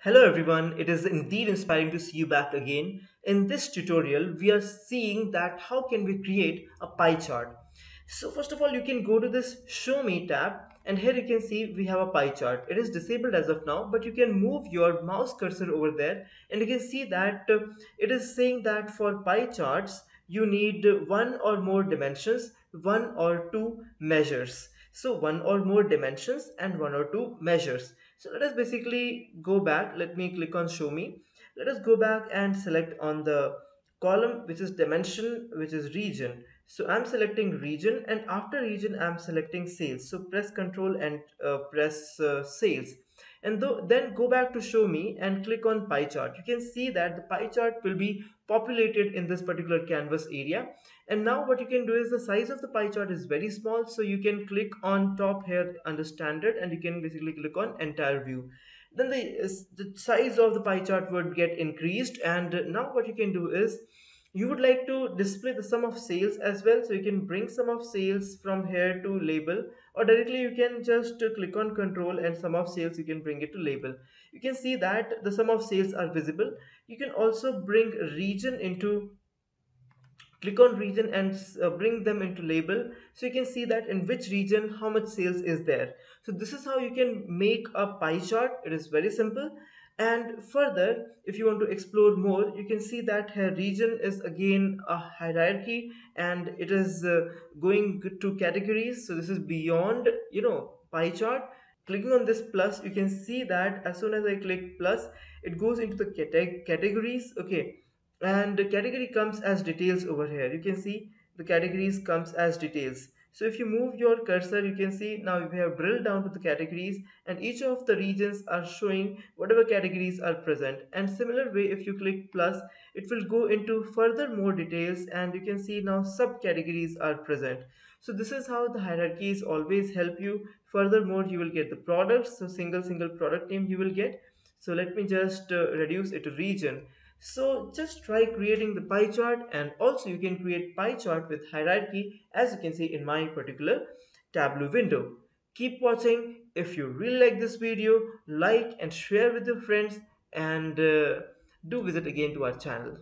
Hello everyone, it is indeed inspiring to see you back again. In this tutorial, we are seeing that how can we create a pie chart. So first of all, you can go to this Show Me tab and here you can see we have a pie chart. It is disabled as of now, but you can move your mouse cursor over there and you can see that it is saying that for pie charts, you need one or more dimensions, one or two measures. So one or more dimensions and one or two measures. So let us basically go back. Let me click on Show Me. Let us go back and select on the column which is dimension, which is region. So I'm selecting region, and after region I'm selecting sales. So press Control and press sales, and then go back to Show Me and click on pie chart. You can see that the pie chart will be populated in this particular canvas area. And now what you can do is the size of the pie chart is very small, so you can click on top here under standard and you can basically click on entire view. Then the size of the pie chart would get increased, and now what you can do is you would like to display the sum of sales as well. So you can bring sum of sales from here to label, or directly you can just click on Control and sum of sales, you can bring it to label. You can see that the sum of sales are visible. You can also bring region into, click on region and bring them into label. So you can see that in which region, how much sales is there. So this is how you can make a pie chart. It is very simple. And further, if you want to explore more, you can see that her region is again a hierarchy, and it is going to categories. So this is beyond, pie chart. Clicking on this plus, you can see that as soon as I click plus, it goes into the categories. Okay, and the category comes as details over here. You can see the categories comes as details. So if you move your cursor, you can see now we have drilled down to the categories, and each of the regions are showing whatever categories are present. And similar way, if you click plus, it will go into further more details, and you can see now subcategories are present. So this is how the hierarchies always help you. Furthermore, you will get the products. So single product name you will get. So let me just reduce it to region. So just try creating the pie chart, and also you can create pie chart with hierarchy, as you can see in my particular Tableau window. Keep watching. If you really like this video, like and share with your friends, and do visit again to our channel.